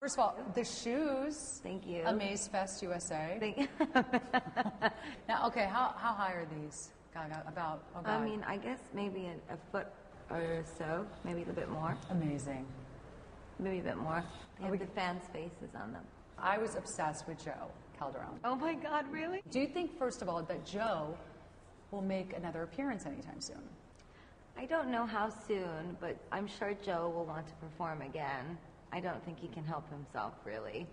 First of all, the shoes. Thank you. Amaze Fest USA. Thank you. Now, okay, how high are these? Gaga, about, oh God. I mean, I guess maybe a foot or so, maybe a little bit more. Amazing. Maybe a bit more. They have the fans' faces on them. I was obsessed with Joe Calderon. Oh my God, really? Do you think, first of all, that Joe will make another appearance anytime soon? I don't know how soon, but I'm sure Joe will want to perform again. I don't think he can help himself, really.